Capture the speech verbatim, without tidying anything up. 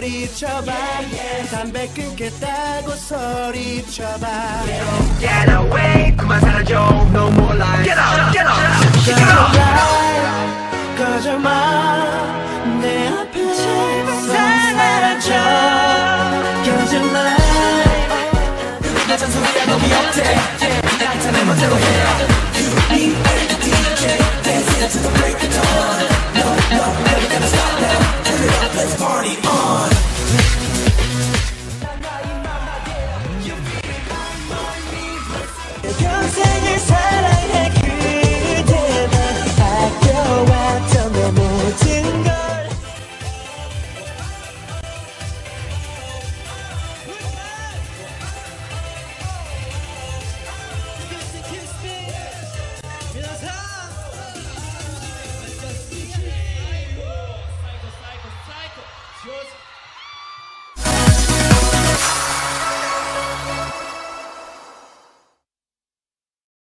소리쳐봐. yeah, yeah. 담배 끊겠다고 소리쳐봐. Get away, 그만 사라져. No more life. Get out, get out, get out.